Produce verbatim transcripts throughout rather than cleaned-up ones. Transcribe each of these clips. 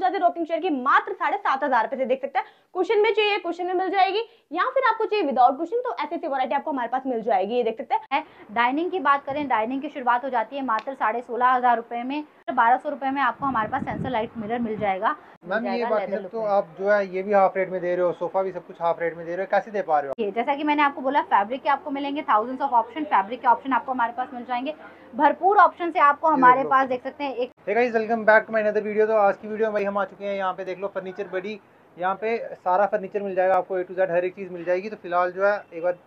जाती है opening share की मात्र साढ़े सात हजार रुपए से, देख सकते हैं। क्वेश्चन में चाहिए क्वेश्चन में मिल जाएगी, या फिर आपको चाहिए विदाउट क्वेश्चन, तो ऐसी ऐसी वैरायटी आपको हमारे पास मिल जाएगी, ये देख सकते हैं। डाइनिंग की बात करें, डाइनिंग की शुरुआत हो जाती है मात्र साढ़े सोलह हजार रुपए में, बारह सौ रुपए में आपको हमारे पास सेंसर लाइट मिरर मिल जाएगा। मैम ये बात है, तो आप जो है ये भी हाफ रेट में दे रहे हो, सोफा भी सब कुछ हाफ रेट में दे रहे हो, कैसे दे पा रहे हो? ये जैसा कि मैंने आपको बोला, फैब्रिक के आपको मिलेंगे थाउजेंड्स ऑफ ऑप्शन, फैब्रिक के ऑप्शन आपको हमारे पास मिल जाएंगे, भरपूर ऑप्शन है आपको हमारे पास, देख सकते हैं। Hey guys, welcome back to my another video. तो आज की वीडियो में हम आ चुके हैं, यहाँ पे देख लो फर्नीचर बड़ी, यहाँ पे सारा फर्नीचर मिल जाएगा आपको, ए टू जेड हर एक चीज़ मिल जाएगी। तो फिलहाल जो है एक बार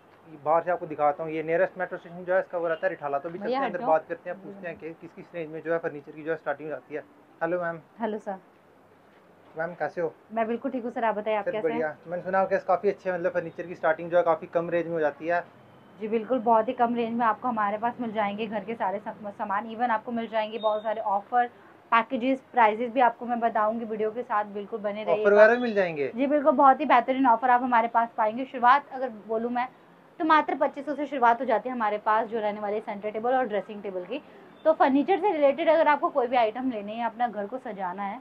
बाहर से आपको दिखाता हूँ, ये नियरेस्ट मेट्रो स्टेशन जो है इसका वो रहता है रिठाला। तो भी चलते हैं अंदर, बात करते हैं, पूछते हैं कि किस किस रेंज में जो है फर्नीचर की जो है स्टार्टिंग आती है। Hello ma'am. Hello sir. Ma'am कैसे हो? मैं बिल्कुल ठीक हूँ सर, आप बताइए आप कैसे हैं? मैंने सुना आपके काफ़ी अच्छे मतलब फर्नीचर की स्टार्टिंग जो है काफ़ी कम रेंज में हो जाती है। जी बिल्कुल, बहुत ही कम रेंज में आपको हमारे पास मिल जाएंगे घर के सारे सामान, इवन आपको मिल जाएंगे बहुत सारे ऑफर पैकेजेस, प्राइजेस भी आपको मैं बताऊंगी वीडियो के साथ, बिल्कुल बने रहिए। ऑफर वगैरह मिल जाएंगे? जी बिल्कुल, बहुत ही बेहतरीन ऑफर आप हमारे पास पाएंगे। शुरुआत अगर बोलूँ मैं तो मात्र पच्चीस सौ से शुरुआत हो जाती है हमारे पास जो रहने वाले सेंटर टेबल और ड्रेसिंग टेबल की। तो फर्नीचर से रिलेटेड अगर आपको कोई भी आइटम लेने है, अपना घर को सजाना है,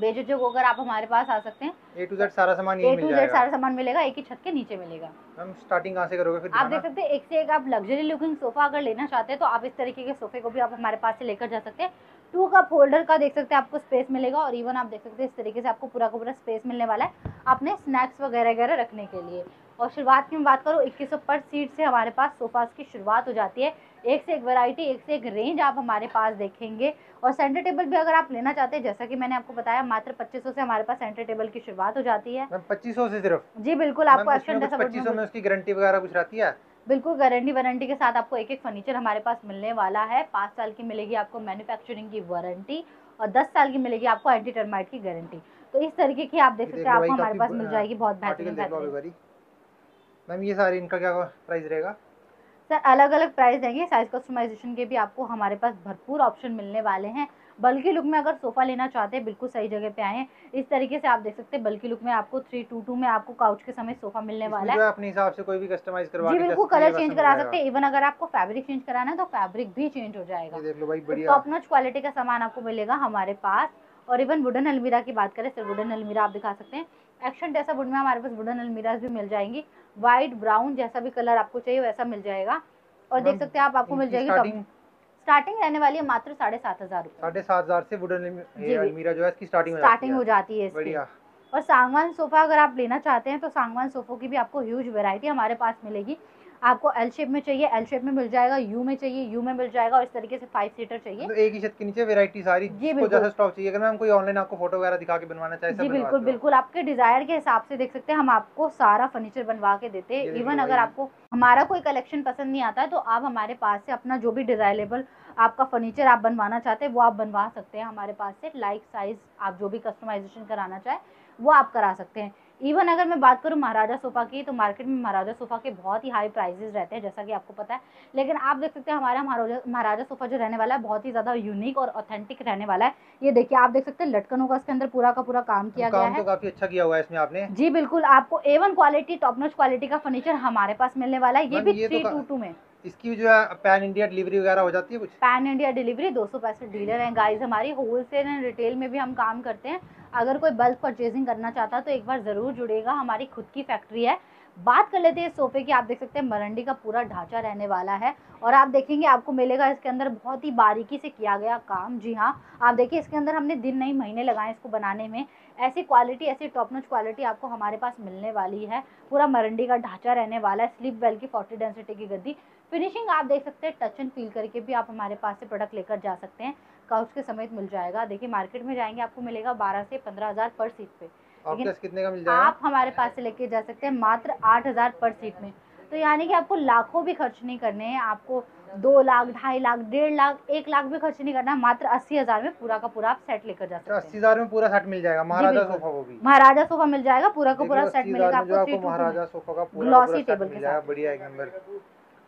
बेझिझक होकर आप हमारे पास आ सकते हैं। ए टू जेड सारा सामान ए टू जेड सारा सामान मिलेगा, एक ही छत के नीचे मिलेगा। हम स्टार्टिंग कहाँ से करोगे फिर आप देख सकते हैं, एक से एक। आप लग्जरी लुकिंग सोफा अगर लेना चाहते हैं तो आप इस तरीके के सोफे को भी आप हमारे पास से लेकर जा सकते हैं। टू कप होल्डर का देख सकते हैं आपको स्पेस मिलेगा, और इवन आप देख सकते हैं इस तरीके से आपको पूरा का पूरा स्पेस मिलने वाला है अपने स्नैक्स वगैरह वगैरह रखने के लिए। और शुरुआत की मैं बात करूँ, इक्कीस सौ पर सीट से हमारे पास सोफास की शुरुआत हो जाती है। एक से एक वैरायटी, एक से एक रेंज आप हमारे पास देखेंगे। और सेंटर टेबल भी अगर आप लेना चाहते हैं, जैसा कि मैंने आपको बताया, मात्र पच्चीस सौ से हमारे पास सेंटर टेबल की शुरुआत हो जाती है। पच्चीस सौ से सिर्फ? जी बिल्कुल, आपको एक्शन पच्चीस सौ में उसकी गारंटी वगैरह कुछ रहती है? बिल्कुल, गारंटी वारंटी के साथ आपको एक एक फर्नीचर हमारे पास मिलने वाला है। पाँच साल की मिलेगी आपको मैन्युफैक्चरिंग की वारंटी, और दस साल की मिलेगी आपको एंटी टर्माइट की गारंटी। तो इस तरीके की आप देख सकते हैं आपको हमारे पास मिल जाएगी, बहुत बेहतरीन। मैम ये सारे इनका क्या प्राइस रहेगा? सर अलग अलग प्राइस देंगे, साइज कस्टमाइजेशन के भी आपको हमारे पास भरपूर ऑप्शन मिलने वाले हैं। बल्कि लुक में अगर सोफ़ा लेना चाहते हैं, बिल्कुल सही जगह पे आए हैं। इस तरीके से आप देख सकते हैं, बल्कि लुक में आपको थ्री टू टू में आपको काउच के समय सोफा मिलने वाला है। अपने हिसाब से कोई भी कस्टमाइज करवा जी बिल्कुल, कलर चेंज करा सकते हैं। इवन अगर आपको फैब्रिक चेंज कराना है तो फैब्रिक भी चेंज हो जाएगा। टॉप नॉच क्वालिटी का सामान आपको मिलेगा हमारे पास। और इवन वुडन अलमीरा की बात करें, सर वुडन अलमीरा आप दिखा सकते हैं। एक्शन जैसा वुड में हमारे पास वुडन अलमीराज भी मिल जाएंगी। वाइट ब्राउन जैसा भी कलर आपको चाहिए वैसा मिल जाएगा। और देख सकते हैं आप, आपको मिल जाएगी स्टार्टिंग रहने वाली है मात्र साढ़े सात हजार रूपए, साढ़े सात हजार से वुडन अलमीरा जो है इसकी स्टार्टिंग स्टार्टिंग हो जाती है इसकी। और सांगवान सोफा अगर आप लेना चाहते हैं तो सांगवान सोफों की भी आपको ह्यूज वेरायटी हमारे पास मिलेगी। आपको एल शेप में चाहिए एल शेप में मिल जाएगा, यू में चाहिए यू में मिल जाएगा, और इस तरीके से फाइव सीटर चाहिए तो एक ही छत के नीचे वैरायटी सारी को जैसा स्टॉक चाहिए। अगर मैम कोई ऑनलाइन आपको फोटो वगैरह दिखा के बनवाना चाहिए? जी बिल्कुल बिल्कुल, आपके डिजायर के हिसाब से देख सकते हैं हम आपको सारा फर्नीचर बनवा के देते हैं। इवन अगर आपको हमारा कोई कलेक्शन पसंद नहीं आता है तो आप हमारे पास से अपना जो भी डिजायरेबल आपका फर्नीचर आप बनवाना चाहते हैं वो आप बनवा सकते हैं हमारे पास से। लाइक साइज आप जो भी कस्टमाइजेशन कराना चाहे वो आप करा सकते हैं। इवन अगर मैं बात करूं महाराजा सोफ़ा की, तो मार्केट में महाराजा सोफ़ा के बहुत ही हाई प्राइसेस रहते हैं जैसा कि आपको पता है, लेकिन आप देख सकते हैं हमारा महाराजा महाराजा सोफ़ा जो रहने वाला है बहुत ही ज़्यादा यूनिक और ऑथेंटिक रहने वाला है। ये देखिए आप देख सकते हैं लटकनों का इसके अंदर पूरा का पूरा काम किया गया है, काफी अच्छा किया हुआ है इसमें आपने। जी बिल्कुल, आपको A one quality top notch quality का फर्नीचर हमारे पास मिलने वाला है। ये भी थ्री टू टू में इसकी जो है पैन इंडिया डिलीवरी वगैरह हो जाती है? कुछ पैन इंडिया डिलीवरी, दो सौ पैंसठ डीलर हैं गाइस हमारी, होलसेल एंड रिटेल में भी हम काम करते हैं। अगर कोई बल्क परचेजिंग करना चाहता है तो एक बार ज़रूर जुड़ेगा, हमारी खुद की फैक्ट्री है। बात कर लेते हैं सोफे की, आप देख सकते हैं मरंडी का पूरा ढांचा रहने वाला है, और आप देखेंगे आपको मिलेगा इसके अंदर बहुत ही बारीकी से किया गया काम। जी हाँ, आप देखिए इसके अंदर हमने दिन नहीं महीने लगाए इसको बनाने में। ऐसी क्वालिटी, ऐसी टॉप नॉच क्वालिटी आपको हमारे पास मिलने वाली है। पूरा मरंडी का ढांचा रहने वाला है, स्लीप वेल की फोर्टी डेंसिटी की गद्दी, फिनिशिंग आप देख सकते हैं। टच एंड फील करके भी आप हमारे पास से प्रोडक्ट लेकर जा सकते हैं, काउच के समेत मिल जाएगा। देखिए मार्केट में जाएंगे आपको मिलेगा बारह से पंद्रह हज़ार पर सीट पे, लेकिन कितने का मिल जाएगा? आप हमारे पास से लेके जा सकते हैं मात्र आठ हज़ार पर सीट में। तो यानी कि आपको लाखों भी खर्च नहीं करने हैं, आपको दो लाख ढाई लाख डेढ़ लाख एक लाख भी खर्च नहीं करना, मात्र अस्सी हजार में पूरा का पूरा आप सेट लेकर जा सकते हैं। अस्सी हजार में पूरा सेट मिल जाएगा, महाराजा सोफा वो भी महाराजा सोफा मिल जाएगा, पूरा का पूरा सेट मिलेगा आपको महाराजा सोफा का ग्लॉसी टेबल के साथ, बढ़िया एक नंबर।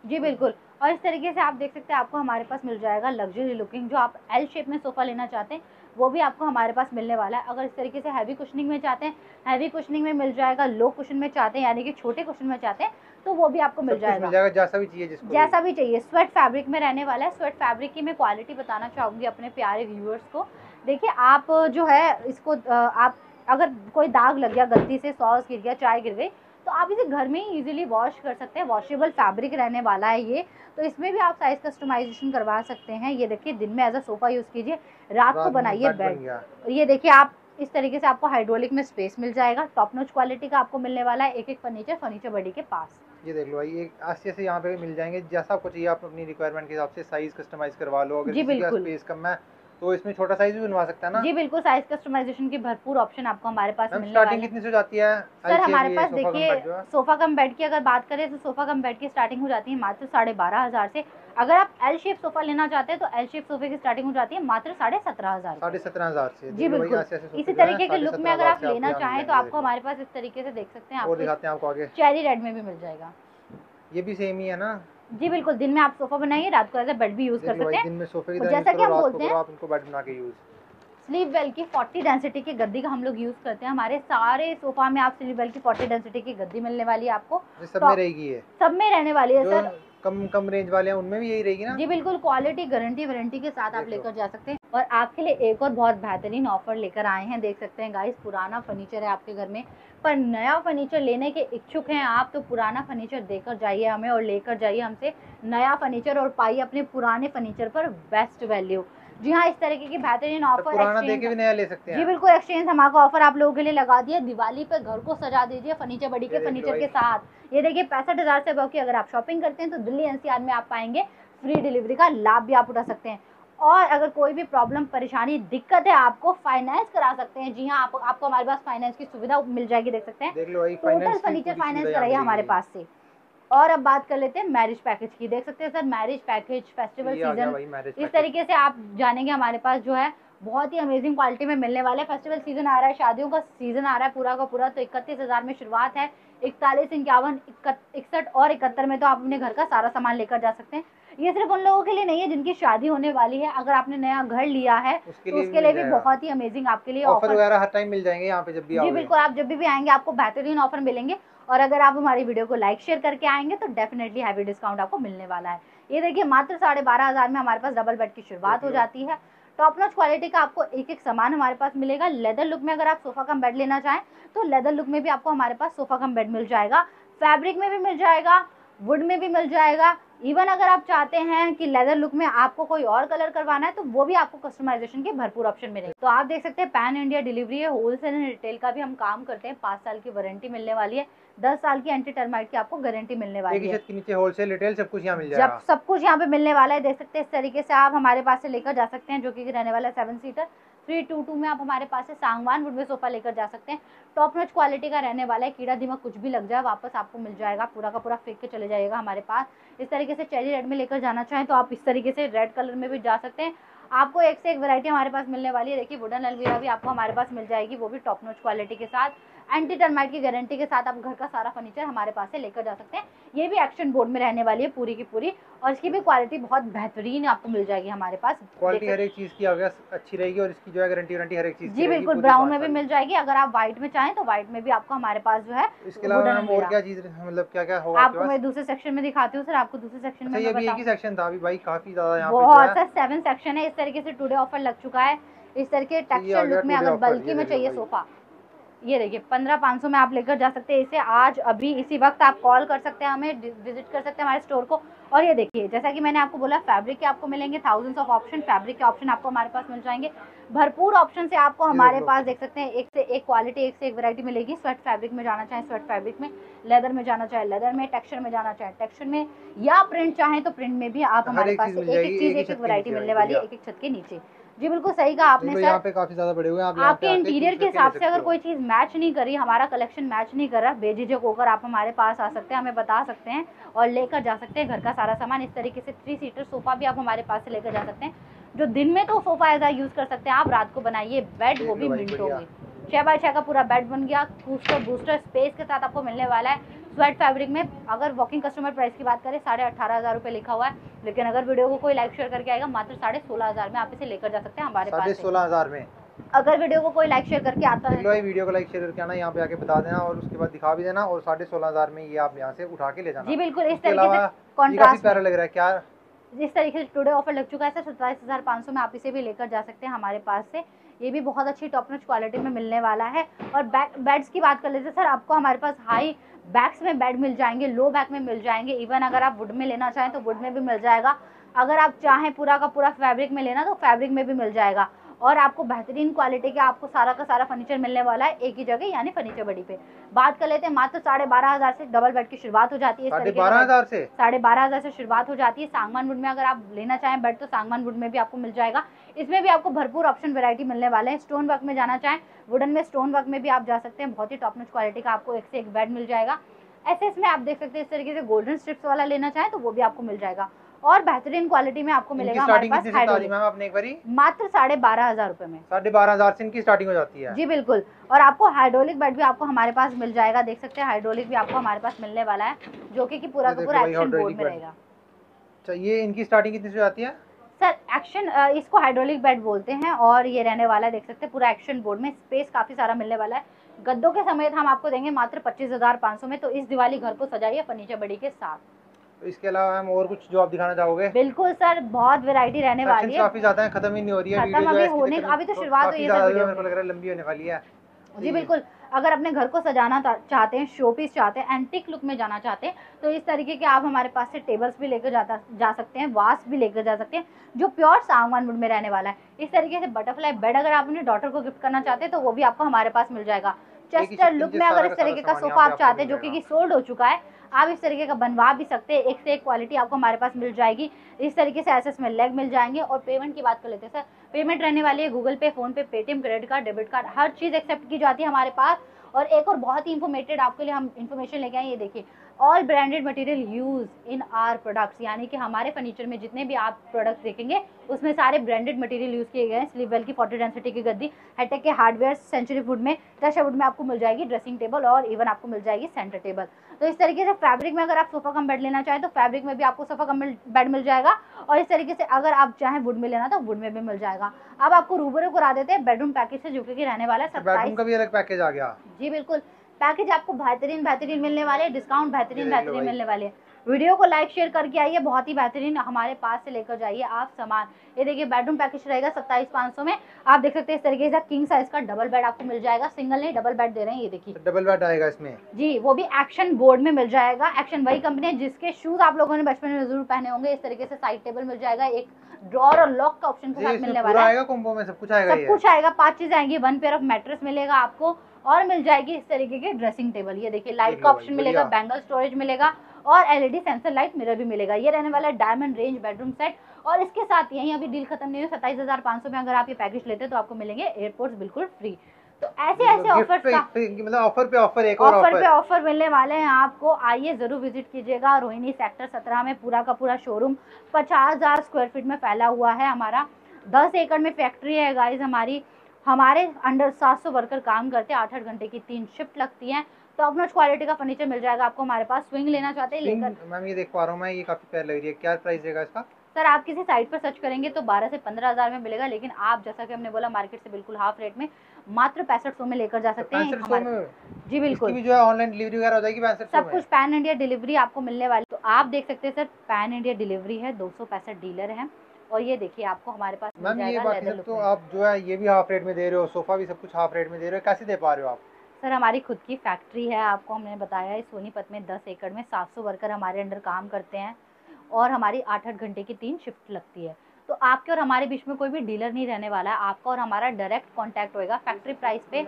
जी बिल्कुल, और इस तरीके से आप देख सकते हैं आपको हमारे पास मिल जाएगा लग्जरी लुकिंग। जो आप एल शेप में सोफा लेना चाहते हैं वो भी आपको हमारे पास मिलने वाला है। अगर इस तरीके से हैवी कुशनिंग में चाहते हैं हैवी कुशनिंग में मिल जाएगा, लो कुशन में चाहते हैं यानी कि छोटे कुशन में चाहते हैं तो वो भी आपको मिल जाएगा, मिल जाएगा जैसा भी चाहिए जिसको जैसा भी चाहिए। स्वेट फैब्रिक में रहने वाला है। स्वेट फैब्रिक की मैं क्वालिटी बताना चाहूँगी अपने प्यारे व्यूअर्स को, देखिए आप जो है इसको आप अगर कोई दाग लग गया गलती से, सॉस गिर गया, चाय गिर गई, तो आप इसे घर में ही इजीली वॉश कर सकते हैं। वॉशेबल फैब्रिक रहने वाला है ये, तो इसमें भी आप साइज कस्टमाइजेशन करवा सकते हैं। ये देखिए दिन में एज अ सोफा यूज़ कीजिए, रात को बनाइए बेड। ये देखिए आप इस तरीके से आपको हाइड्रोलिक में स्पेस मिल जाएगा। टॉप नॉच क्वालिटी का आपको मिलने वाला है एक एक फर्नीचर फर्नीचर बड़ी के पास। ये देख लो भाई, ये अच्छे से यहाँ पे मिल जाएंगे। जैसा आपको चाहिए आप अपनी रिक्वायरमेंट के हिसाब से साइज कस्टमाइज करवा लो। अगर स्पेस कम है तो इसमें छोटा साइज भी बनवा सकता है ना। जी बिल्कुल, साइज कस्टमाइजेशन की भरपूर ऑप्शन आपको हमारे पास मिलने वाली है। स्टार्टिंग कितनी से जाती है सर हमारे पास? देखिए सोफा कम बेड की अगर बात करें तो सोफा कम बेड की स्टार्टिंग हो जाती है मात्र साढ़े बारह हजार से। अगर आप एल शेप सोफा लेना चाहते हैं तो एल शेप सोफे की स्टार्टिंग हो जाती है मात्र साढ़े सत्रह हजार साढ़े सत्रह हजार से। जी बिल्कुल, इसी तरीके के लुक में अगर आप लेना चाहें तो आपको हमारे पास इस तरीके से देख सकते हैं। आपको दिखाते हैं, आपको आगे चेरी रेड में भी मिल जाएगा। ये भी सेम ही है ना? जी बिल्कुल, दिन में आप सोफा बनाइए, रात को बेड भी यूज कर सकते हैं। दिन में सोफे की जैसा कि हम बोलते हैं आप उनको बेड बना के यूज। स्लीप वेल की चालीस डेंसिटी की गद्दी का हम लोग यूज करते हैं। हमारे सारे सोफा में आप स्लीप वेल की चालीस डेंसिटी की गद्दी मिलने वाली है आपको। सब में रहेगी है, सब में रहने वाली है सर। कम कम रेंज वाले हैं उनमें भी यही रहेगी ना? जी बिल्कुल, क्वालिटी गारंटी वारंटी के साथ आप लेकर जा सकते हैं। और आपके लिए एक और बहुत बेहतरीन ऑफर लेकर आए हैं। देख सकते हैं गाइस, पुराना फर्नीचर है आपके घर में पर नया फर्नीचर लेने के इच्छुक हैं आप, तो पुराना फर्नीचर देकर जाइए हमें और लेकर जाइए हमसे नया फर्नीचर और पाइए अपने पुराने फर्नीचर पर बेस्ट वैल्यू। जी हाँ, इस तरीके की बेहतरीन ऑफर भी नया ले सकते हैं। जी बिल्कुल, एक्सचेंज हमारा ऑफर आप लोगों के लिए लगा दिए। दिवाली पर घर को सजा दीजिए फर्नीचर बड़ी के फर्नीचर के साथ। ये देखिए पैंसठ हजार से अब की अगर आप शॉपिंग करते हैं तो दिल्ली एनसीआर में आप पाएंगे। फ्री डिलीवरी का लाभ भी आप उठा सकते हैं। और अगर कोई भी प्रॉब्लम परेशानी दिक्कत है आपको फाइनेंस करा सकते हैं। जी हाँ, आप, आपको हमारे पास फाइनेंस की सुविधा मिल जाएगी। देख सकते हैं टोटल फर्नीचर फाइनेंस कराइए हमारे पास से। और अब बात कर लेते हैं मैरिज पैकेज की। देख सकते हैं sir marriage package, festival season, इस तरीके से आप जानेंगे हमारे पास जो है बहुत ही अमेजिंग क्वालिटी में मिलने वाला है। फेस्टिवल सीजन आ रहा है, शादियों का सीजन आ रहा है पूरा का पूरा, तो इकतीस हजार में शुरुआत है। इकतालीस, इक्यावन, इकसठ और इकहत्तर में तो आप अपने घर का सारा सामान लेकर जा सकते हैं। ये सिर्फ उन लोगों के लिए नहीं है जिनकी शादी होने वाली है। अगर आपने नया घर लिया है उसके तो लिए उसके लिए भी, भी बहुत ही अमेजिंग आपके लिए ऑफर वगैरह हर टाइम मिल जाएंगे यहाँ पे जब भी। जी बिल्कुल, आप जब भी, भी आएंगे आपको बेहतरीन ऑफर मिलेंगे। और अगर आप हमारी वीडियो को लाइक शेयर करके आएंगे तो डेफिनेटली हैवी डिस्काउंट आपको मिलने वाला है। ये देखिए मात्र साढ़े बारह हजार में हमारे पास डबल बेड की शुरुआत हो जाती है। टॉप नॉच क्वालिटी का आपको एक एक सामान हमारे पास मिलेगा। लेदर लुक में अगर आप सोफा कम बेड लेना चाहें तो लेदर लुक में भी आपको हमारे पास सोफा कम बेड मिल जाएगा। फैब्रिक में भी मिल जाएगा, वुड में भी मिल जाएगा। इवन अगर आप चाहते हैं कि लेदर लुक में आपको कोई और कलर करवाना है तो वो भी आपको कस्टमाइजेशन के भरपूर ऑप्शन मिलेंगे। तो आप देख सकते हैं पैन इंडिया डिलीवरी है। होलसेल एंड रिटेल का भी हम काम करते हैं। पाँच साल की वारंटी मिलने वाली है, दस साल की एंटी टर्माइट की आपको गारंटी मिलने वाली है। एक छत के नीचे होलसेल रिटेल सब कुछ यहाँ मिल जाएगा। जब सब कुछ यहाँ पे मिलने वाला है। देख सकते हैं इस तरीके से आप हमारे पास से लेकर जा सकते हैं, जो की रहने वाला है seven seater. Three two two में आप हमारे पास से सांगवान वुड में सोफा लेकर जा सकते हैं। टॉप नॉच क्वालिटी का रहने वाला है, कीड़ा दिमाग कुछ भी लग जाए वापस आपको मिल जाएगा, पूरा का पूरा फेंक के चले जाएगा हमारे पास। इस तरीके से चेरी रेड में लेकर जाना चाहें तो आप इस तरीके से रेड कलर में भी जा सकते हैं। आपको एक से एक वैरायटी हमारे पास मिलने वाली है। देखिए वुडन अलमीरा भी आपको हमारे पास मिल जाएगी, वो भी टॉप नॉच क्वालिटी के साथ, एंटी टर्माइट की गारंटी के साथ। आप घर का सारा फर्नीचर हमारे पास से लेकर जा सकते हैं। ये भी एक्शन बोर्ड में रहने वाली है पूरी की पूरी, और इसकी भी क्वालिटी बहुत बेहतरीन आपको मिल जाएगी हमारे पास। क्वालिटी हर एक चीज की अच्छी रहेगी और इसकी जो है गारंटी वारंटी हर एक चीज। जी बिल्कुल, ब्राउन में भी मिल जाएगी। अगर आप व्हाइट में चाहें तो व्हाइट में भी आपको हमारे पास जो है। इसके अलावा हम और क्या चीज मतलब क्या क्या होगा आपको मैं दूसरे सेक्शन में दिखाती हूँ सर। आपको दूसरे सेक्शन में ये भी एक ही सेक्शन था अभी भाई, काफी ज्यादा यहाँ पे बहुत सर सेवन सेक्शन है। इस तरीके से टुडे ऑफर लग चुका है। इस तरीके टेक्सचर लुक में अगर बल्कि में चाहिए सोफा, ये देखिए पंद्रह पाँच सौ में आप लेकर जा सकते हैं इसे आज अभी इसी वक्त। आप कॉल कर सकते हैं हमें, विजिट कर सकते हैं हमारे स्टोर को। और ये देखिए जैसा कि मैंने आपको बोला फैब्रिक के आपको मिलेंगे थाउजेंड्स ऑफ ऑप्शन। फैब्रिक के ऑप्शन आपको हमारे पास मिल जाएंगे भरपूर ऑप्शन से आपको हमारे पास। देख सकते हैं एक से एक क्वालिटी, एक से एक वैरायटी मिलेगी। स्वेट फैब्रिक में जाना चाहे स्वेट फैब्रिक में, लेदर में जाना चाहे लेदर में, टेक्सचर में जाना चाहे टेक्सचर में, या प्रिंट चाहे तो प्रिंट में भी आप हमारे पास एक एक चीज एक एक वैरायटी मिलने वाली है एक एक छत के नीचे। जी बिल्कुल सही कहा आपने सर। यहाँ पे काफी ज्यादा बड़े हुए आप आपके इंटीरियर के हिसाब से। अगर कोई चीज मैच नहीं करी, हमारा कलेक्शन मैच नहीं कर रहा, बेझिझक होकर आप हमारे पास आ सकते हैं, हमें बता सकते हैं और लेकर जा सकते हैं घर का सारा सामान। इस तरीके से थ्री सीटर सोफा भी आप हमारे पास से लेकर जा सकते हैं। जो दिन में तो सोफा ऐसा यूज कर सकते हैं आप, रात को बनाइए बेड, वो भी मिनट होगी। छह बाय छह का पूरा बेड बन गया। बूस्टर बूस्टर स्पेस के साथ आपको मिलने वाला है। स्वेट फैब्रिक में अगर वॉकिंग कस्टमर प्राइस की बात करें साढ़े अठारह हजार रुपये लिखा हुआ है, लेकिन अगर वीडियो को कोई लाइक शेयर करके आएगा मात्र साढ़े सोलह हजार में आप इसे लेकर जा सकते हैं हमारे पास। सोलह हजार में अगर वीडियो को कोई लाइक शेयर करके आता है, वीडियो को लाइक शेयर करके आना, यहाँ पे आके बता देना और उसके बाद दिखा भी देना। और साढ़े सोलह हजार में ये आप यहाँ से उठा के ले जाना। जी बिल्कुल, इस तरीके से कॉन्ट्रास्ट प्यारा लग रहा है। क्या जिस तरीके से टुडे ऑफर लग चुका है सर सत्ताईस हज़ार पाँच सौ में आप इसे भी लेकर जा सकते हैं हमारे पास से। ये भी बहुत अच्छी टॉप नॉच क्वालिटी में मिलने वाला है। और बैक बेड्स की बात कर लेते हैं सर, आपको हमारे पास हाई बैक्स में बेड मिल जाएंगे, लो बैक में मिल जाएंगे, इवन अगर आप वुड में लेना चाहें तो वुड में भी मिल जाएगा, अगर आप चाहें पूरा का पूरा फैब्रिक में लेना तो फैब्रिक में भी मिल जाएगा। और आपको बेहतरीन क्वालिटी के आपको सारा का सारा फर्नीचर मिलने वाला है एक ही जगह, यानी फर्नीचर बड़ी पे। बात कर लेते हैं मात्र साढ़े बारह हजार से डबल बेड की शुरुआत हो जाती है, साढ़े बारह हजार से साढ़े बारह हजार से शुरुआत हो जाती है। सांगवान वुड में अगर आप लेना चाहें बेड तो सांगवान वुड में भी आपको मिल जाएगा, इसमें भी आपको भरपूर ऑप्शन वैरायटी मिलने वाले हैं। स्टोन वर्क में जाना चाहें, वुडन में स्टोन वर्क में भी आप जा सकते हैं, बहुत ही टॉप नॉच क्वालिटी का आपको एक से एक बेड मिल जाएगा। ऐसे इसमें आप देख सकते हैं इस तरीके से गोल्डन स्ट्रिप्स वाला लेना चाहें तो वो भी आपको मिल जाएगा और बेहतरीन क्वालिटी में आपको मिलेगा हमारे पास हाइड्रोलिक, मात्र साढ़े बारह हजार रूपये में, साढ़े बारह हजार से इनकी स्टार्टिंग हो जाती है जी बिल्कुल। और आपको हाइड्रोलिक बेड भी आपको हमारे पास मिल जाएगा, देख सकते हैं हाइड्रोलिक भी आपको हमारे पास मिलने वाला है जो कि पूरा का पूरा एक्शन बोर्ड में रहेगा। अच्छा, ये इनकी स्टार्टिंग कितनी से जाती है सर? एक्शन, इसको हाइड्रोलिक बेड बोलते हैं और ये रहने वाला है, देख सकते हैं पूरा एक्शन बोर्ड में, स्पेस काफी सारा मिलने वाला है। गद्दों के समेत हम आपको देंगे मात्र पच्चीस हजार पाँच सौ में। तो इस दिवाली घर को सजाइए फर्नीचर बड़ी के साथ। इसके अलावा हम और कुछ जो आप दिखाना चाहोगे? बिल्कुल सर, बहुत वैरायटी रहने वाली है, काफी ज्यादा है, खत्म ही नहीं हो रही है, खत्म अभी होने, अभी तो शुरुआत हुई है सर, वीडियो मेरे को लग रहा है लंबी होने वाली है जी बिल्कुल। अगर अपने घर को सजाना चाहते हैं, शोपीस चाहते हैं, एंटीक लुक में जाना चाहते हैं तो इस तरीके के आप हमारे पास से टेबल्स भी लेकर जाता जा सकते हैं, वास भी लेकर जा सकते हैं जो प्योर सांगवान वुड में रहने वाला है। इस तरीके से बटरफ्लाई बेड अगर आप अपने डॉटर को गिफ्ट करना चाहते हैं तो वो भी आपको हमारे पास मिल जाएगा। चेस्टर लुक में अगर इस तरीके का सोफा आप चाहते हैं जो कि सोल्ड हो चुका है, आप इस तरीके का बनवा भी सकते हैं, एक से एक क्वालिटी आपको हमारे पास मिल जाएगी। इस तरीके से एसेस में लेग मिल जाएंगे। और पेमेंट की बात कर लेते हैं सर, पेमेंट रहने वाली है गूगल पे, फोन पे, Paytm, credit card, debit card, हर चीज़ एक्सेप्ट की जाती है हमारे पास। और एक और बहुत ही इंफॉर्मेटेड आपके लिए हम इन्फॉर्मेशन लेके आए, ये देखिए, all branded material use in our products, यानी कि हमारे फर्नीचर में जितने भी आप प्रोडक्ट्स देखेंगे उसमें सारे ब्रांडेड मटेरियल यूज किए गए हैं। स्लीववेल की फोर्टी डेंसिटी की गद्दी, हाईटेक के हार्डवेयर, सेंचुरी वुड में, रशा वुड में आपको मिल जाएगी ड्रेसिंग टेबल और इवन आपको मिल जाएगी सेंटर टेबल। तो इस तरीके से फैब्रिक में अगर आप सोफा कम बेड लेना चाहें तो फैब्रिक में भी आपको सोफा कम बेड मिल जाएगा। और इस तरीके से अगर आप चाहें वुड में लेना तो वुड में भी मिल जाएगा। अब आपको रूबरू करा देते हैं बेडरूम पैकेज से, जो कि रहने वाला है बेडरूम का भी अलग पैकेज आ गया जी बिल्कुल। पैकेज आपको बेहतरीन बेहतरीन मिलने वाले हैं, डिस्काउंट बेहतरीन बेहतरीन मिलने वाले हैं। वीडियो को लाइक शेयर करके आइए, बहुत ही बेहतरीन हमारे पास से लेकर जाइए आप सामान। ये देखिए बेडरूम पैकेज रहेगा सत्ताईस पाँच सौ में, आप देख सकते हैं इस तरीके से किंग साइज का डबल बेड आपको मिल जाएगा, सिंगल नहीं डबल बेड दे रहे हैं। ये देखिए डबल बेड आएगा इसमें जी, वो भी एक्शन बोर्ड में मिल जाएगा। एक्शन वही कंपनी है जिसके शूज आप लोगों ने बचपन में जरूर पहने होंगे। इस तरीके से साइड टेबल मिल जाएगा, एक ड्रॉर और लॉक का ऑप्शन के साथ मिलने वाला है, सब कुछ आएगा, सब कुछ आएगा, पाँच चीज आएंगी, वन पेयर ऑफ मैट्रेस मिलेगा आपको और मिल जाएगी इस तरीके के ड्रेसिंग टेबल। ये देखिए लाइट का ऑप्शन मिलेगा, बैंगल स्टोरेज मिलेगा और एलईडी सेंसर लाइट मिरर भी मिलेगा। ये रहने वाला है डायमंड रेंज बेडरूम सेट। और इसके साथ यही अभी डील खत्म नहीं हुई, सत्ताईस हजार पाँच सौ में अगर आप ये पैकेज लेते हैं तो आपको मिलेंगे एयरपोर्ट्स बिल्कुल फ्री। तो ऐसे ऐसे ऑफर मतलब ऑफर पे ऑफर, एक और ऑफर पे ऑफर मिलने वाले हैं आपको। आइए जरूर विजिट कीजिएगा। रोहिणी सेक्टर सत्रह में पूरा का पूरा शोरूम पचास हजार स्क्वायर फीट में फैला हुआ है हमारा, दस एकड़ में फैक्ट्री है गाइज हमारी। हमारे अंडर सात सौ वर्कर काम करते हैं, आठ आठ घंटे की तीन शिफ्ट लगती हैं। टॉप नॉच क्वालिटी का फर्नीचर मिल जाएगा आपको हमारे पास। स्विंग लेना चाहते हैं लेकर मैम ये देख पा रहा हूँ मैं, ये काफी प्यार लग रही है, क्या प्राइस देगा इसका सर? आप किसी साइट पर सर्च करेंगे तो बारह से पंद्रह हजार में मिलेगा, लेकिन आप जैसा कि हमने बोला मार्केट से बिल्कुल हाफ रेट में मात्र पैंसठ सौ में लेकर जा सकते हैं जी बिल्कुल। जो है ऑनलाइन डिलीवरी वगैरह हो जाएगी, सब कुछ पैन इंडिया डिलीवरी आपको मिलने वाली। तो आप देख सकते हैं सर पैन इंडिया डिलीवरी है, दो सौ पैंसठ डीलर है। और ये देखिए आपको हमारे पास मैम ये बात तो आप जो है ये भी हाफ रेट में दे रहे हो, सोफा भी सब कुछ हाफ रेट में दे रहे हो, कैसे दे पा रहे हो आप? सर हमारी खुद की फैक्ट्री है, आपको हमने बताया है सोनीपत में, दस एकड़ में सात सौ वर्कर हमारे अंडर काम करते हैं और हमारी आठ आठ घंटे की तीन शिफ्ट लगती है। तो आपके और हमारे बीच में कोई भी डीलर नहीं रहने वाला है, आपका और हमारा डायरेक्ट कॉन्टैक्ट होगा। फैक्ट्री प्राइस पे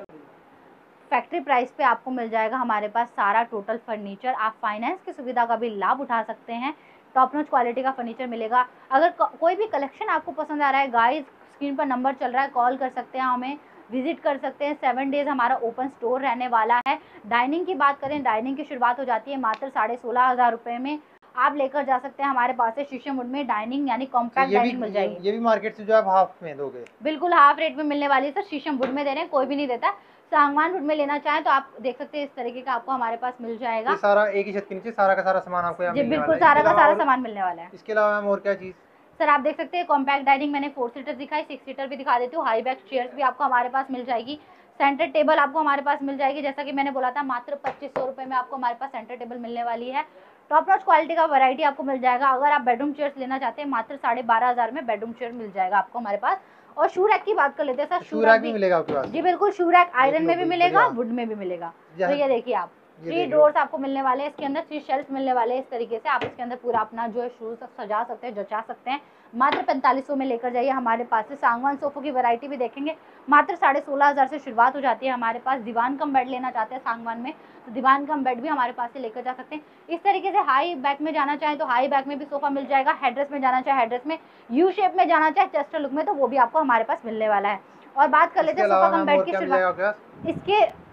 फैक्ट्री प्राइस पे आपको मिल जाएगा हमारे पास सारा टोटल फर्नीचर। आप फाइनेंस की सुविधा का भी लाभ उठा सकते हैं, टॉप नॉच क्वालिटी का फर्नीचर मिलेगा। अगर कोई भी कलेक्शन आपको पसंद आ रहा है गाइस, स्क्रीन पर नंबर चल रहा है, कॉल कर सकते हैं, हमें विजिट कर सकते हैं। सेवन डेज हमारा ओपन स्टोर रहने वाला है। डाइनिंग की बात करें, डाइनिंग की शुरुआत हो जाती है मात्र साढ़े सोलह हज़ार रुपये में। आप लेकर जा सकते हैं हमारे पास से शीशमवुड में डाइनिंग, यानी कॉम्पैक्ट डाइनिंग मिल जाएगी। ये भी मार्केट से जो आप हाफ में दोगे, बिल्कुल हाफ रेट में मिलने वाली है सर। शीशमवुड में दे रहे हैं, कोई भी नहीं देता। सांगवान वुड में लेना चाहें तो आप देख सकते हैं इस तरीके का आपको हमारे पास मिल जाएगा। सारा एक ही छत के नीचे सारा का सारा सामान आपको यहाँ मिलने वाला है। बिल्कुल सारा का सारा सामान मिलने वाला है। इसके अलावा और क्या चीज सर आप देख सकते हैं? कॉम्पैक्ट डाइनिंग मैंने फोर सीटर दिखाई, सिक्स सीटर भी दिखा देती हूँ। हाई बैक चेयर्स भी आपको हमारे पास मिल जाएगी। सेंटर टेबल आपको हमारे पास मिल जाएगी, जैसा कि मैंने बोला था मात्र पच्चीस सौ रुपये में आपको हमारे पास सेंटर टेबल मिलने वाली है। टॉप नॉच क्वालिटी का वैरायटी आपको मिल जाएगा। अगर आप बेडरूम चेयर्स लेना चाहते हैं मात्र साढ़े बारह हज़ार में बेडरूम चेयर मिल जाएगा आपको हमारे पास। और शू रैक की बात कर लेते हैं सर, शू रैक भी मिलेगा आपके पास। जी बिल्कुल, शू रैक आयरन में भी मिलेगा, वुड में भी मिलेगा। तो ये देखिए आप थ्री डोर्स आपको मिलने वाले हैं इसके अंदर, थ्री शेल्फ मिलने वाले हैं। इस तरीके से आप इसके अंदर पूरा अपना जो है शूज सजा सकते हैं, जचा सकते हैं। मात्र पैंतालीस सौ में लेकर जाइए हमारे पास से। सांगवान सोफों की वैरायटी भी देखेंगे, मात्र साढ़े सोलह हज़ार से शुरुआत हो जाती है हमारे पास। दीवान कम बेड लेना चाहते हैं सांगवान में तो दीवान कम बेड भी हमारे पास से लेकर जा सकते हैं। इस तरीके से हाई बैक में जाना चाहे तो हाई बैक में भी सोफा मिल जाएगा, हेडरेस्ट में जाना चाहे हेडरेस्ट में, यू शेप में जाना चाहे चेस्टर लुक में तो वो भी आपको हमारे पास मिलने वाला है। और बात कर लेते हैं सोफा कम बेड की शुरुआत। इसके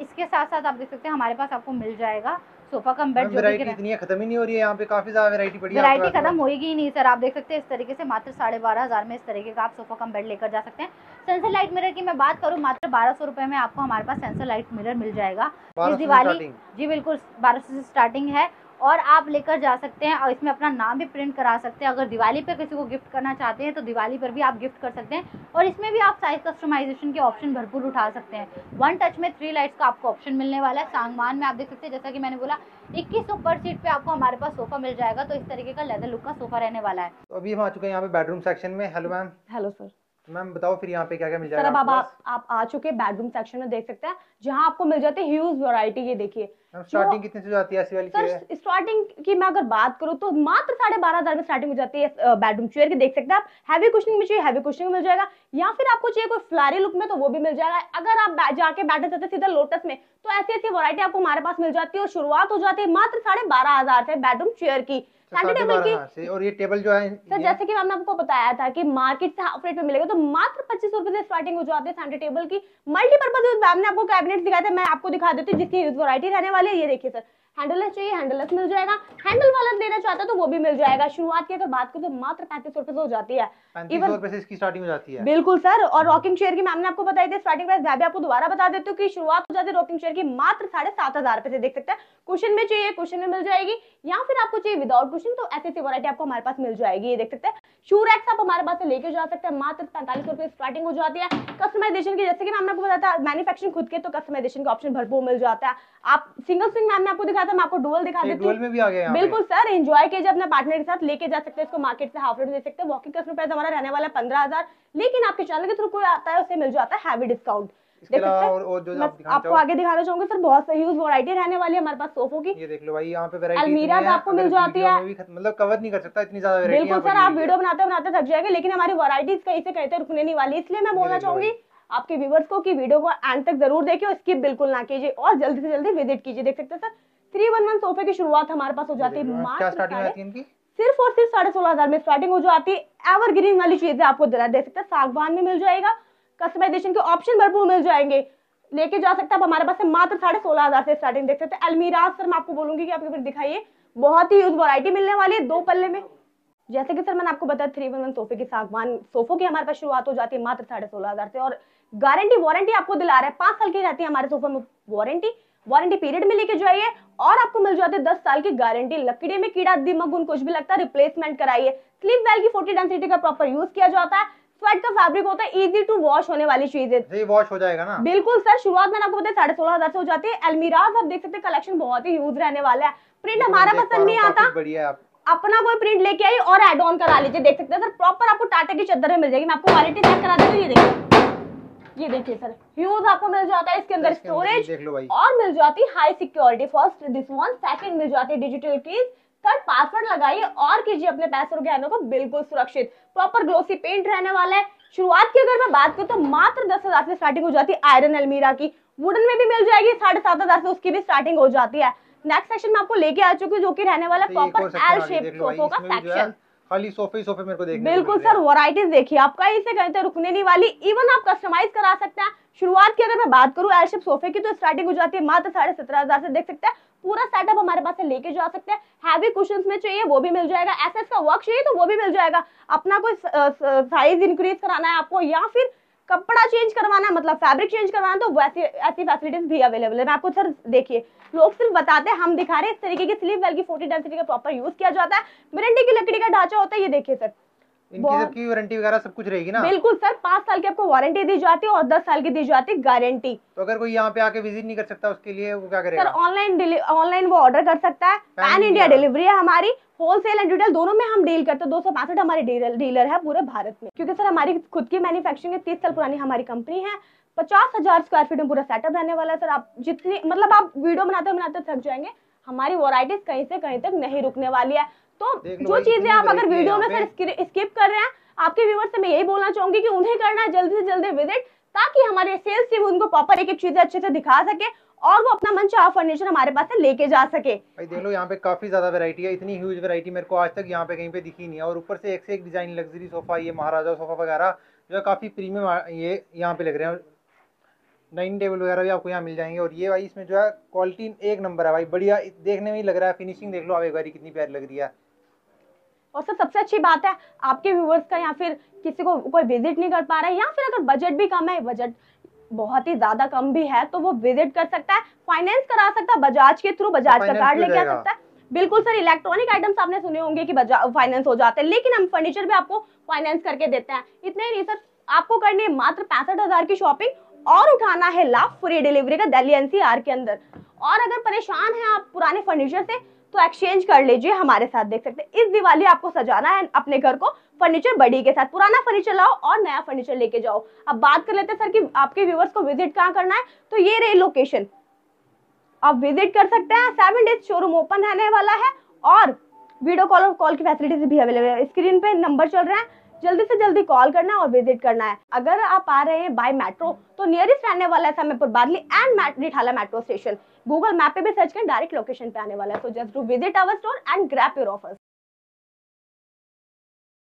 इसके साथ साथ आप देख सकते हैं हमारे पास आपको मिल जाएगा सोफा कम बेड। वैरायटी खत्म ही नहीं हो रही है यहाँ पे, काफी ज्यादा वैरायटी पड़ी है। वैरायटी खत्म होगी ही नहीं सर, आप देख सकते हैं इस तरीके से मात्र साढ़े बारह हजार में इस तरीके का आप सोफा कम बेड लेकर जा सकते हैं। सेंसर लाइट मिरर की मैं बात करूँ, मात्र बारह सौ रुपए में आपको हमारे पास सेंसर लाइट मिरर मिल जाएगा इस दिवाली। जी बिल्कुल, बारह सौ से स्टार्टिंग है और आप लेकर जा सकते हैं और इसमें अपना नाम भी प्रिंट करा सकते हैं। अगर दिवाली पर किसी को गिफ्ट करना चाहते हैं तो दिवाली पर भी आप गिफ्ट कर सकते हैं। और इसमें भी आप साइज कस्टमाइजेशन के ऑप्शन भरपूर उठा सकते हैं। वन टच में थ्री लाइट्स का आपको ऑप्शन मिलने वाला है। सांगवान में आप देख सकते हैं, जैसा कि मैंने बोला इक्कीस सौ पर सीट पे आपको हमारे पास सोफा मिल जाएगा। तो इस तरीके का लेदर लुक का सोफा रहने वाला है। तो अभी हम आ चुके हैं यहाँ पे बेडरूम सेक्शन में। Hello ma'am. Hello sir. Ma'am बताओ फिर यहाँ पे क्या क्या मिल जाएगा? आप, आप, आप आ चुके बेडरूम सेक्शन में, देख सकते हैं जहाँ आपको मिल जाती है ह्यूज वैरायटी। ये देखिए स्टार्टिंग कितने से जाती है ऐसी वाली चीज? स्टार्टिंग की मैं अगर बात करूँ तो मात्र साढ़े बारह हजार में स्टार्टिंग हो जाती है बेडरूम चेयर की। देख सकते हैं आप, हैवी कुशनिंग में चाहिए हैवी कुशनिंग मिल जाएगा, या फिर आपको चाहिए कोई फ्लारी लुक में तो वो भी मिल जाएगा। अगर आप जाके बैठना चाहते हैं सीधा लोटस में तो ऐसी ऐसी वैरायटी आपको हमारे पास मिल जाती है। और शुरुआत हो जाती है मात्र साढ़े बारह हजार से बेडरूम चेयर की। और ये टेबल जो है सर, जैसे कि मैंने आपको बताया था कि मार्केट से हाफ रेट में मिलेगा तो मात्र पच्चीस सौ रुपए से स्टार्टिंग हो जाती है सैंडी टेबल की। मल्टीपर्पज यूज मैम ने आपको कैबिनेट दिखाया था, मैं आपको दिखा देती हूँ जिसकी यूज वैरायटी रहने वाली है। ये देखिए सर, हैंडललेस चाहिए हैंडललेस मिल जाएगा, हैंडल वाला देना चाहता है तो वो भी मिल जाएगा। शुरुआत की अगर बात करें तो मात्र पैंतीस सौ रुपए से हो जाती है, इवन पैंतीस सौ रुपए से इसकी स्टार्टिंग हो जाती है। बिल्कुल सर। और रॉकिंग चेयर की मैम ने आपको बताई थी स्टार्टिंग प्राइस, मैं भी आपको दोबारा बता देती हूँ कि शुरुआत हो जाती है रॉकिंग चेयर की मात्र साढ़े सात हजार रुपए से। देख सकते हैं कुशन में चाहिए कुशन में मिल जाएगी, या फिर आपको चाहिए विदाउट कुशन तो ऐसी ऐसी वैरायटी आपको हमारे पास मिल जाएगी। ये देख सकते हैं शू रैक्स आप हमारे पास से लेके जा सकते हैं, मात्र पैंतालीस सौ रुपए स्टार्टिंग हो जाती है। कस्टमाइजेशन की जैसे कि मैम आपको बताया मैन्युफैक्चरिंग खुद के, तो कस्टमाइजेशन का ऑप्शन भरपूर मिल जाता है। आप सिंगल सिंग मैम ने आपको दिखाया था, मैं आपको डुअल दिखा देती हूँ। बिल्कुल सर, एंजॉय कीजिए अपने पार्टनर के साथ, लेके जा सकते हैं इसको मार्केट से हाफ रेट दे सकते हैं। वॉकिंग कस्टमर प्राइस हमारा रहने वाला है पंद्रह हजार, लेकिन आपके चैनल के थ्रू कोई आता है उसे मिल जाता है हैवी डिस्काउंट। देख सकते हैं आपको आगे दिखाना चाहूंगी सर, बहुत सही यूज वैरायटी रहने वाली है हमारे पास सोफों की। ये देख लो भाई, यहाँ पे वैरायटी अलमीरा आपको मिल जाती है, मतलब कवर नहीं कर सकता इतनी ज्यादा वैरायटी। बिल्कुल सर, आप वीडियो बनाते बनाते थक जाएंगे लेकिन हमारी वैरायटीज कहीं से कहीं तक रुकने नहीं वाली, इसलिए मैं बोलना चाहूंगी आपके व्यूवर्स को कि वीडियो को एंड तक जरूर देखिए और स्किप बिल्कुल ना कीजिए और जल्दी से जल्दी विजिट कीजिए। देख सकते हैं सर तीन सौ इक्यावन सोफे की शुरुआत हमारे पास हो जाती है मात्र सिर्फ और सिर्फ साढ़े सोलह हजार में स्टार्टिंग हो जाती है। एवरग्रीन वाली चीजें आपको जरा देख सकते हैं, सागवान में मिल जाएगा, कस्टमाइजेशन के ऑप्शन भरपूर मिल जाएंगे। लेके जा सकते हैं आप हमारे पास से मात्र साढ़े सोलह हजार से स्टार्टिंग। देख सकते हैं अलमीरा सर, मैं आपको बोलूंगी कि आपके फिर दिखाइए, बहुत ही यूज वैरायटी मिलने वाली है दो पल्ले में। जैसे कि सर मैंने आपको बताया थ्री वन वन सोफे की सागवान सोफों की हमारे पास शुरुआत हो जाती है मात्र साढ़े सोलह हजार से। और गारंटी वारंटी आपको दिला रहे हैं, पांच साल की रहती है हमारे सोफा में वारंटी, वारंटी पीरियड में लेके जाइए और आपको मिल जाती है दस साल की गारंटी। लकड़ी में कीड़ा दिमगुन कुछ भी लगता है रिप्लेसमेंट कराइए। स्लीप वेल की फोर्टी डेंसिटी का प्रॉपर यूज किया जाता है, स्वेट का फैब्रिक होता है, इजी टू वॉश होने वाली चीज है, वॉश हो जाएगा ना। बिल्कुल सर, शुरुआत मैंने आपको बताया साढ़े सोलह हजार से हो जाती है। अलमीराज आप देख सकते हैं कलेक्शन बहुत ही यूज रहने वाला है। प्रिंट हमारा पसंद नहीं आता, बढ़िया अपना कोई प्रिंट लेके आइए और एड ऑन करा लीजिए। देख सकते हैं सर प्रॉपर आपको टाटा की चादर में मिल जाएगी, मैं आपको क्वालिटी चेक करा देती हूँ। ये देखिए ये देखिए सर ह्यूज आपको मिल जाता है इसके अंदर स्टोरेज, और मिल जाती है high security first this one, second मिल जाती है डिजिटल कीज, थर्ड पासवर्ड लगाइए और कीजिए अपने पैसों गहनों को बिल्कुल सुरक्षित। प्रॉपर ग्लोसी पेंट रहने वाला है। शुरुआत की अगर मैं बात करूँ तो मात्र दस हजार से स्टार्टिंग हो जाती है आयरन अलमीरा की, वुडन में भी मिल जाएगी साढ़े सात हजार से उसकी भी स्टार्टिंग हो जाती है। नेक्स्ट सेक्शन में आपको लेके आ चुकी हूँ जो कि रहने वाला प्रॉपर एल शेप सोफों का सेक्शन। खाली सोफे सोफे मेरे को देखने बिल्कुल सर, वैरायटीज देखिए आप कहीं से कहीं तक रुकने नहीं वाली। इवन आप कस्टमाइज करा सकते हैं। शुरुआत की अगर मैं बात करूँ एल शेप सोफे की तो स्टार्टिंग हो जाती है मात्र साढ़े सत्रह हजार से। देख सकते हैं पूरा सेटअप हमारे पास से लेके जा सकते हैं। हैवी कुशन्स में चाहिए वो भी मिल जाएगा, एसएस का वर्क चाहिए तो वो भी मिल जाएगा। अपना कोई साइज इंक्रीज कराना है आपको या फिर कपड़ा चेंज करवाना मतलब फैब्रिक चेंज करवाना तो वैसी ऐसी फैसिलिटीज भी अवेलेबल है। मैं आपको सर देखिए लोग सिर्फ बताते हैं, हम दिखा रहे हैं। इस तरीके की स्लीव वेल की फोर्टी डेंसिटी का प्रॉपर यूज किया जाता है, मिरंडी की लकड़ी का ढांचा होता है। ये देखिए सर इनकी सबकी वारंटी वगैरह सब कुछ रहेगी ना। बिल्कुल सर, पाँच साल की आपको वारंटी दी जाती है और दस साल की दी जाती है गारंटी। तो अगर कोई यहाँ पे आके विजिट नहीं कर सकता उसके लिए वो क्या करेगा? सर ऑनलाइन ऑनलाइन वो ऑर्डर कर सकता है। पैन इंडिया डिलीवरी है हमारी, होलसेल एंड रिटेल दोनों में हम डील करते हैं। दो सौ पैंसठ हमारे डीलर है पूरे भारत में, क्योंकि सर हमारी खुद की मैन्युफैक्चरिंग है, तीस साल पुरानी हमारी कंपनी है, पचास हजार स्क्वायर फीट में पूरा सेटअप रहने वाला है। सर आप जितनी मतलब आप वीडियो बनाते बनाते थक जाएंगे, हमारी वैरायटीज कहीं से कहीं तक नहीं रुकने वाली है। तो जो चीजें आप अगर वीडियो में सर स्किप कर रहे हैं, आपके व्यूअर्स से मैं यही बोलना चाहूंगी कि उन्हें करना है जल्दी से जल्दी विजिट, ताकि हमारे सेल्स टीम उनको प्रॉपर एक एक चीजें अच्छे से दिखा सके और वो अपना मनचाहा फर्नीचर हमारे पास से लेके जा सके। भाई देख लो यहाँ पे काफी ज्यादा वैरायटी है, इतनी ह्यूज वैरायटी मेरे को आज तक यहाँ पे कहीं पे दिखी नहीं है। और ऊपर से एक से एक डिजाइन, लग्जरी सोफा, ये महाराजा सोफा वगैरह जो काफी प्रीमियम ये यहाँ पे लग रहे हैं। डाइनिंग टेबल वगैरह भी आपको यहाँ मिल जाएंगे। और ये भाई इसमें जो है क्वालिटी एक नंबर है भाई, बढ़िया देखने में ही लग रहा है। फिनिशिंग देख लो आप एक बार कितनी प्यारी लग रही है। और सर सबसे अच्छी बात है आपके व्यूवर्स का, या फिर किसी को कोई विजिट नहीं कर पा रहा है, या फिर अगर बजट भी कम है, बजट बहुत ही ज्यादा कम भी है, तो वो विजिट कर सकता है, फाइनेंस करा सकता है बजाज के थ्रू, बजाज का कार्ड लेके आ सकता है। बिल्कुल सर, इलेक्ट्रॉनिक आइटम्स आपने सुने होंगे कि फाइनेंस हो जाते हैं, लेकिन हम फर्नीचर भी आपको फाइनेंस करके देते हैं। इतने ही नहीं सर, आपको करनी है मात्र पैंसठ हजार की शॉपिंग और उठाना है लाभ फ्री डिलीवरी का दिल्ली एनसीआर के अंदर। और अगर परेशान हैं आप पुराने फर्नीचर से तो एक्सचेंज कर लीजिए हमारे साथ, देख सकते हैं। इस दिवाली आपको सजाना है अपने घर को फर्नीचर बड़ी के साथ, पुराना फर्नीचर लाओ और नया फर्नीचर लेके जाओ। अब बात कर लेते हैं सर कि आपके व्यूवर्स को विजिट कहाँ करना है, तो ये रही लोकेशन, आप विजिट कर सकते हैं। सेवन डेज शोरूम ओपन रहने वाला है और वीडियो कॉल और कॉल की फैसिलिटीज भी अवेलेबल है। स्क्रीन पे नंबर चल रहे हैं, जल्दी से जल्दी कॉल करना है और विजिट करना है। अगर आप आ रहे हैं बाय मेट्रो तो नियरेस्ट रहने वाला है Samaypur Badli and Rithala metro station. Google map पे भी सर्च करें, डायरेक्ट लोकेशन पे आने वाला है। So just do visit our store and grab your offers.